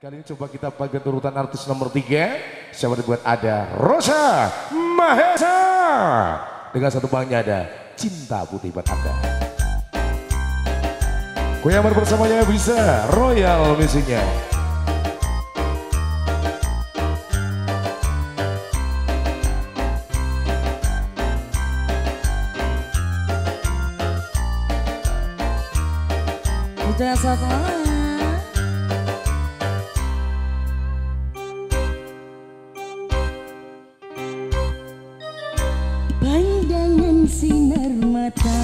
Kali ini coba kita bagi turutan artis nomor 3. Siapa dibuat ada Rosa Mahesa. Dengan satu bangnya ada Cinta Putih buat Anda. Koyamar bersamanya bisa royal misinya. Sudah satu. Pandangan sinar mata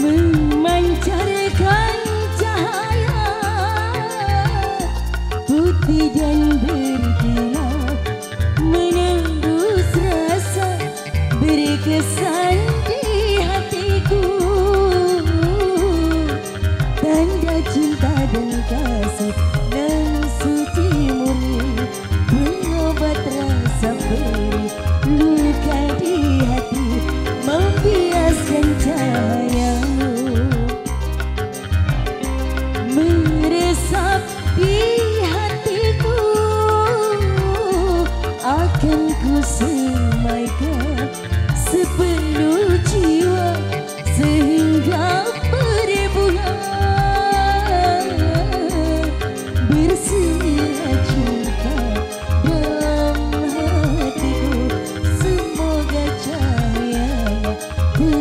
memancarkan cahaya putih dan berkilat, menembus rasa berkesan di hatiku. Tanda cinta dan kasih dan suci murni mengobat rasa luka di hati, membiaskan cahayamu meresap di hatiku. Akan ku semaikan sepenuh jiwa sehingga beribulan bersihlah cinta putih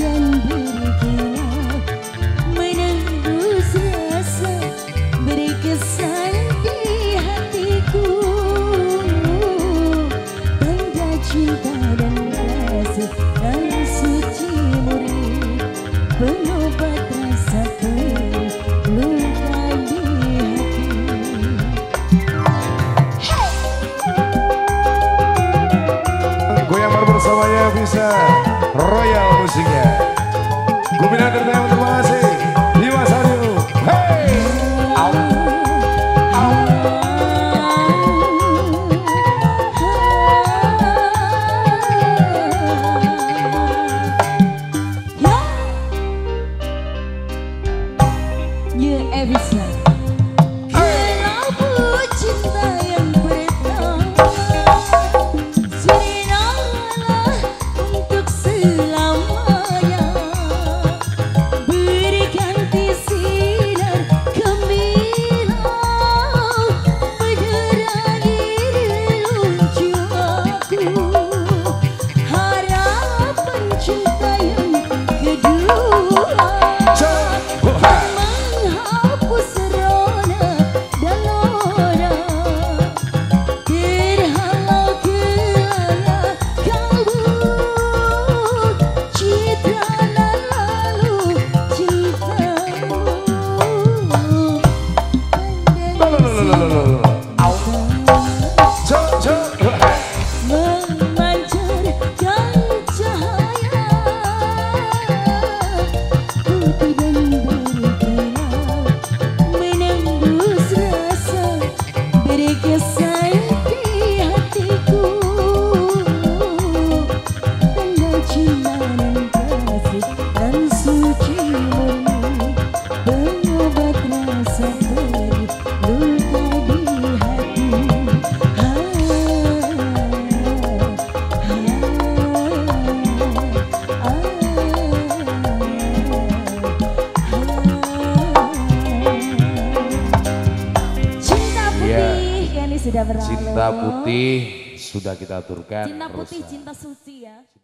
dan berkilat, menembus rasa berkesan di hatiku. Tanda cinta dan kasih dan suci murni, pengobat rasa luka di hati. Goyamar bersamanya bisa royal musiknya. Gubernur terima kasih. Lima satu. Hey. Au. Au. Yeah, every side. sudah berlalu. Cinta Putih sudah kita aturkan. Cinta Putih, cinta suci ya.